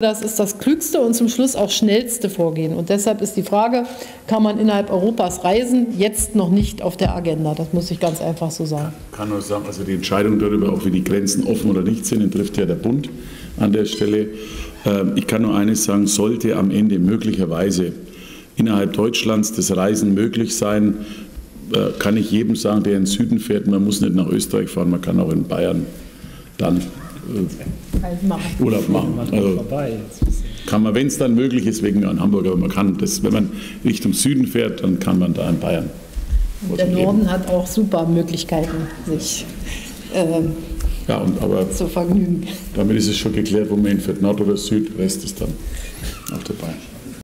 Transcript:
Das ist das klügste und zum Schluss auch schnellste Vorgehen. Und deshalb ist die Frage, kann man innerhalb Europas reisen, jetzt noch nicht auf der Agenda. Das muss ich ganz einfach so sagen. Ich kann nur sagen, also die Entscheidung darüber, auch wie die Grenzen offen oder nicht sind, trifft ja der Bund an der Stelle. Ich kann nur eines sagen, sollte am Ende möglicherweise innerhalb Deutschlands das Reisen möglich sein, kann ich jedem sagen, der in den Süden fährt, man muss nicht nach Österreich fahren, man kann auch in Bayern dann Urlaub machen. Also kann man, wenn es dann möglich ist, wegen in Hamburg, aber man kann das, wenn man Richtung Süden fährt, dann kann man da in Bayern. Und der Norden hat auch super Möglichkeiten, sich zu vergnügen. Damit ist es schon geklärt, wo man hinfährt, Nord oder Süd, Rest ist dann auch dabei.